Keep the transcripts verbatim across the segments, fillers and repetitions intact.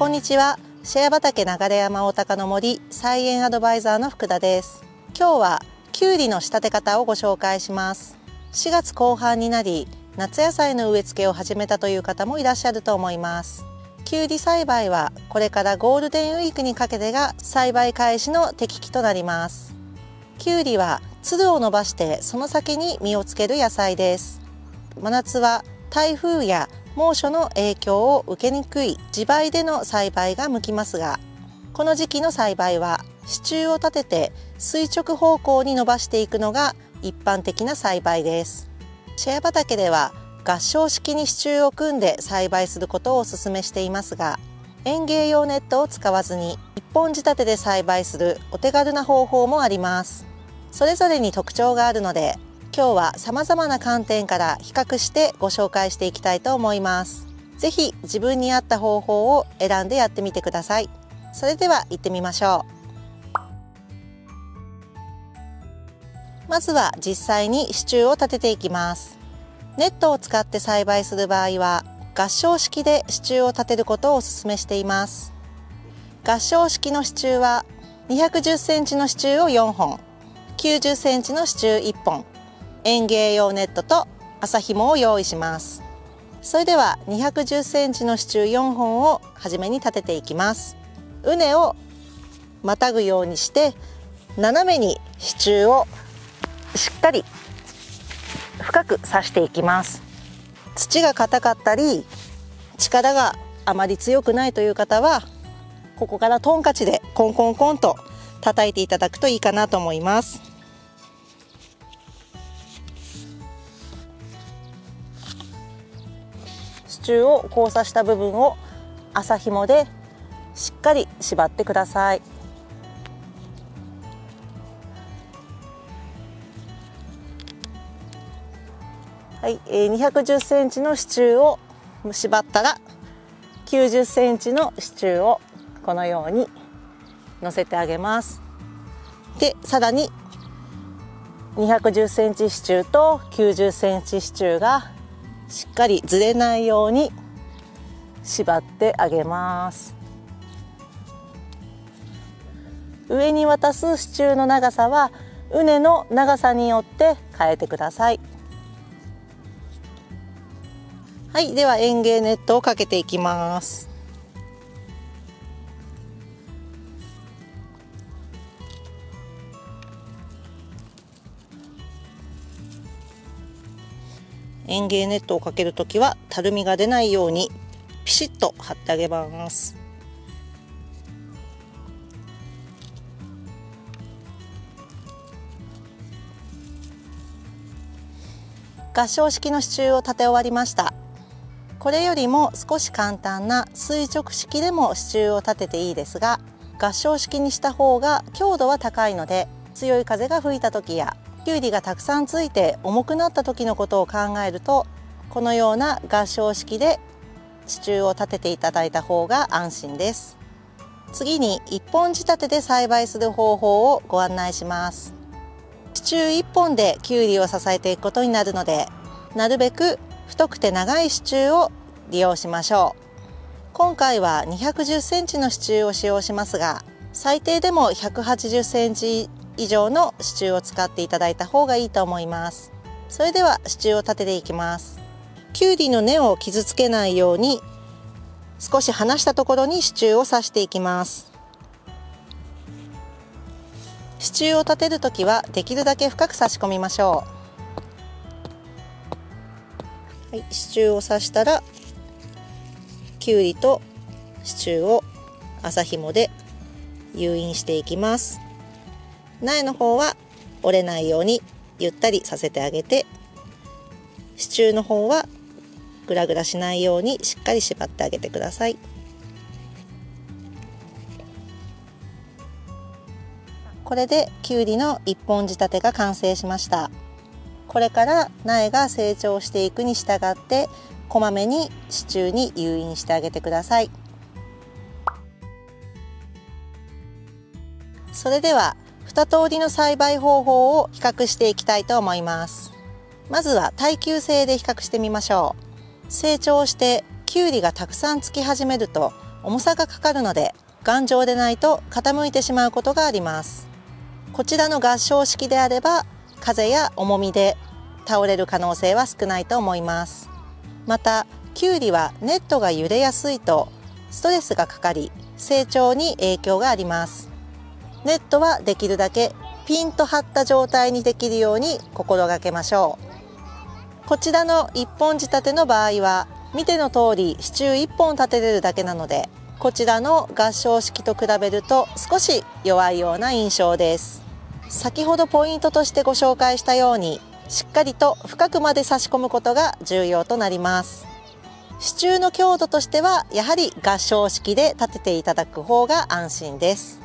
こんにちは。シェア畑流山おおたかの森菜園アドバイザーの福田です。今日はきゅうりの仕立て方をご紹介します。しがつこう半になり、夏野菜の植え付けを始めたという方もいらっしゃると思います。きゅうり栽培はこれからゴールデンウィークにかけてが栽培開始の適期となります。きゅうりはつるを伸ばしてその先に実をつける野菜です。真夏は台風や猛暑の影響を受けにくい地梅での栽培が向きますが、この時期の栽培は支柱を立てて垂直方向に伸ばしていくのが一般的な栽培です。シェア畑では合掌式に支柱を組んで栽培することをお勧めしていますが、園芸用ネットを使わずにいっぽん仕立てで栽培するお手軽な方法もあります。それぞれに特徴があるので、今日は様々な観点から比較してご紹介していきたいと思います。ぜひ自分に合った方法を選んでやってみてください。それでは行ってみましょう。まずは実際に支柱を立てていきます。ネットを使って栽培する場合は合掌式で支柱を立てることをお勧めしています。合掌式の支柱はにひゃくじゅっセンチの支柱をよんほん、きゅうじゅっセンチの支柱いっぽん、園芸用ネットと麻紐を用意します。それでは にひゃくじゅっセンチ の支柱よんほんをはじめに立てていきます。畝をまたぐようにして斜めに支柱をしっかり深く刺していきます。土が硬かったり力があまり強くないという方は、ここからトンカチでコンコンコンと叩いていただくといいかなと思います。支柱を交差した部分を麻紐でしっかり縛ってください。はい、にひゃくじゅっセンチの支柱を縛ったら、きゅうじゅっセンチの支柱をこのように乗せてあげます。で、さらににひゃくじゅっセンチ支柱ときゅうじゅっセンチ支柱がしっかりずれないように縛ってあげます。上に渡す支柱の長さは畝の長さによって変えてください。はい、では園芸ネットをかけていきます。園芸ネットをかけるときはたるみが出ないようにピシッと貼ってあげます。合掌式の支柱を立て終わりました。これよりも少し簡単な垂直式でも支柱を立てていいですが、合掌式にした方が強度は高いので、強い風が吹いたときやきゅうりがたくさんついて重くなった時のことを考えると、このような合掌式で支柱を立てていただいた方が安心です。次にいっぽん仕立てで栽培する方法をご案内します。支柱いっぽんできゅうりを支えていくことになるので、なるべく太くて長い支柱を利用しましょう。今回は にひゃくじゅっセンチ の支柱を使用しますが、最低でも ひゃくはちじゅっセンチ 以上の支柱を使っていただいた方がいいと思います。それでは支柱を立てていきます。きゅうりの根を傷つけないように少し離したところに支柱を刺していきます。支柱を立てるときはできるだけ深く差し込みましょう。はい、支柱を刺したらきゅうりと支柱を麻紐で誘引していきます。苗の方は折れないようにゆったりさせてあげて、支柱の方はグラグラしないようにしっかり縛ってあげてください。これできゅうりのいっぽん仕立てが完成しました。これから苗が成長していくに従ってこまめに支柱に誘引してあげてください。それではふたとおりの栽培方法を比較していきたいと思います。まずは耐久性で比較してみましょう。成長してきゅうりがたくさんつき始めると重さがかかるので頑丈でないと傾いてしまうことがあります。こちらの合掌式であれば風や重みで倒れる可能性は少ないと思います。またキュウリはネットが揺れやすいとストレスがかかり成長に影響があります。ネットはできるだけピンと張った状態にできるように心がけましょう。こちらのいっぽん仕立ての場合は見ての通り支柱いっぽん立てれるだけなので、こちらの合掌式と比べると少し弱いような印象です。先ほどポイントとしてご紹介したようにしっかりと深くまで差し込むことが重要となります。支柱の強度としてはやはり合掌式で立てていただく方が安心です。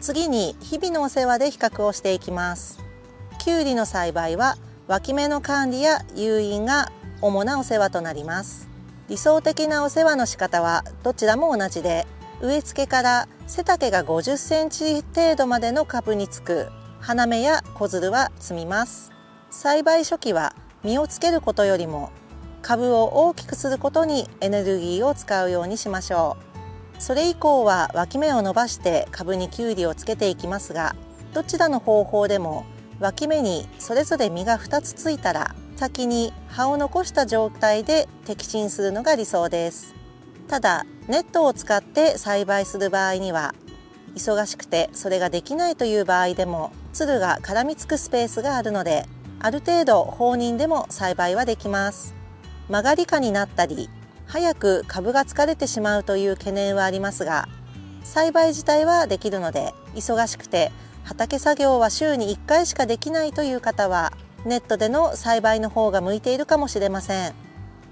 次に日々のお世話で比較をしていきます。キュウリの栽培は脇芽の管理や誘引が主なお世話となります。理想的なお世話の仕方はどちらも同じで、植え付けから背丈がごじゅっセンチ程度までの株につく花芽や小づるは摘みます。栽培初期は実をつけることよりも株を大きくすることにエネルギーを使うようにしましょう。それ以降は脇芽を伸ばして株にキュウリをつけていきますが、どちらの方法でも脇芽にそれぞれ実がふたつついたら先に葉を残した状態で摘心するのが理想です。ただネットを使って栽培する場合には忙しくてそれができないという場合でもつるが絡みつくスペースがあるのである程度放任でも栽培はできます。曲がり花になったり早く株が疲れてしまうという懸念はありますが、栽培自体はできるので忙しくて畑作業は週にいっかいしかできないという方はネットでの栽培の方が向いているかもしれません。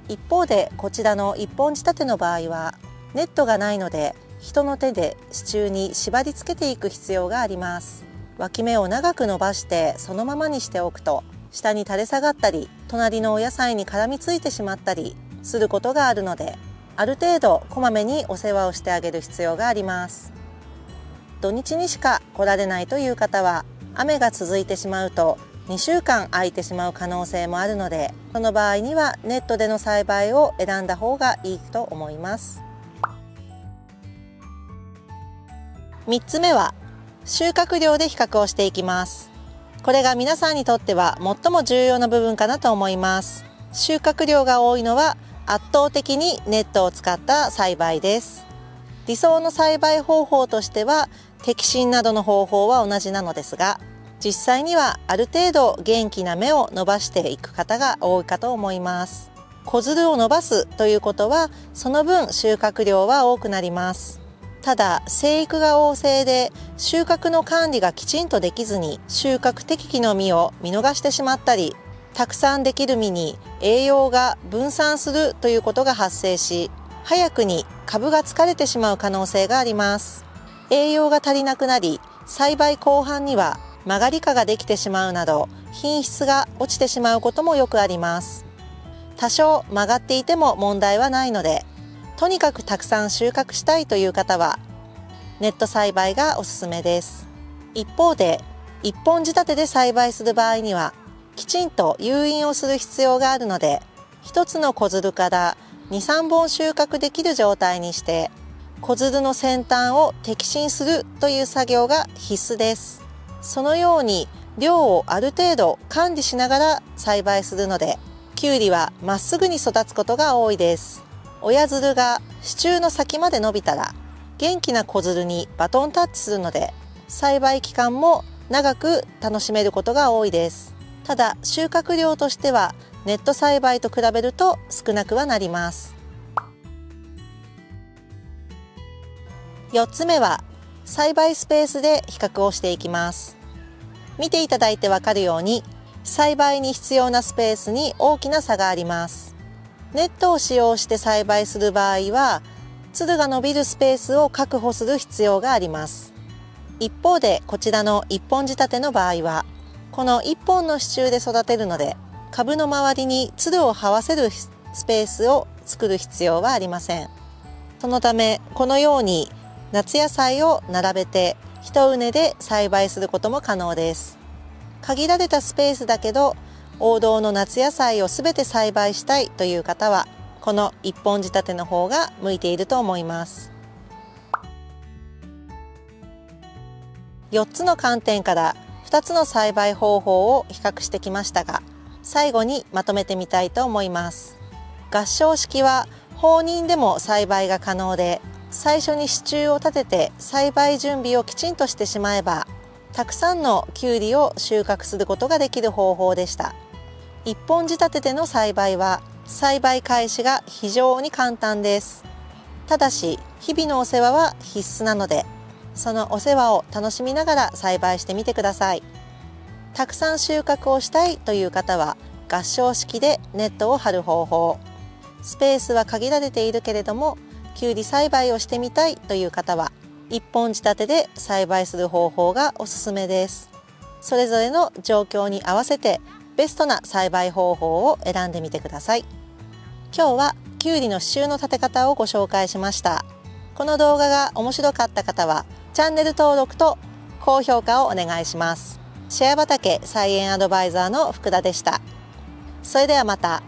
一方でこちらのいっぽん仕立ての場合はネットがないので人の手で支柱に縛り付けていく必要があります。脇芽を長く伸ばしてそのままにしておくと下に垂れ下がったり隣のお野菜に絡みついてしまったりすることがあるので、ある程度こまめにお世話をしてあげる必要があります。土日にしか来られないという方は雨が続いてしまうとにしゅうかん空いてしまう可能性もあるので、その場合にはネットでの栽培を選んだ方がいいと思います。みっつめは収穫量で比較をしていきます。これが皆さんにとっては最も重要な部分かなと思います。収穫量が多いのは圧倒的にネットを使った栽培です。理想の栽培方法としては摘心などの方法は同じなのですが、実際にはある程度元気な芽を伸ばしていく方が多いかと思います。小づるを伸ばすということはその分収穫量は多くなります。ただ生育が旺盛で収穫の管理がきちんとできずに収穫適期の実を見逃してしまったり、たくさんできる実に栄養が分散するということが発生し早くに株が疲れてしまう可能性があります。栄養が足りなくなり栽培後半には曲がり花ができてしまうなど品質が落ちてしまうこともよくあります。多少曲がっていても問題はないのでとにかくたくさん収穫したいという方はネット栽培がおすすめです。一方でいっぽん仕立てで栽培する場合にはきちんと誘引をする必要があるのでひとつの小づるからに、さんぼん収穫できる状態にして小づるの先端を摘心するという作業が必須です。そのように量をある程度管理しながら栽培するのでキュウリはまっすぐに育つことが多いです。親づるが支柱の先まで伸びたら元気な小づるにバトンタッチするので栽培期間も長く楽しめることが多いです。ただ収穫量としてはネット栽培と比べると少なくはなります。よっつめは栽培スペースで比較をしていきます。見ていただいてわかるように栽培に必要なスペースに大きな差があります。ネットを使用して栽培する場合はつるが伸びるスペースを確保する必要があります。一方でこちらのいっぽん仕立ての場合はこのいっぽんの支柱で育てるので株の周りにつるを這わせるスペースを作る必要はありません。そのためこのように夏野菜を並べて一畝で栽培することも可能です。限られたスペースだけど王道の夏野菜をすべて栽培したいという方はこのいっぽん仕立ての方が向いていると思います。よっつの観点からふたつの栽培方法を比較してきましたが、最後にまとめてみたいと思います。合掌式は放任でも栽培が可能で、最初に支柱を立てて栽培準備をきちんとしてしまえば、たくさんのキュウリを収穫することができる方法でした。いっぽん仕立てでの栽培は栽培開始が非常に簡単です。ただし日々のお世話は必須なので、そのお世話を楽しみながら栽培してみてください。たくさん収穫をしたいという方は、合掌式でネットを張る方法、スペースは限られているけれどもきゅうり栽培をしてみたいという方は、いっぽん仕立てで栽培する方法がおすすめです。それぞれの状況に合わせてベストな栽培方法を選んでみてください。今日はきゅうりの支柱の立て方をご紹介しました。この動画が面白かった方はチャンネル登録と高評価をお願いします。シェア畑菜園アドバイザーの福田でした。それではまた。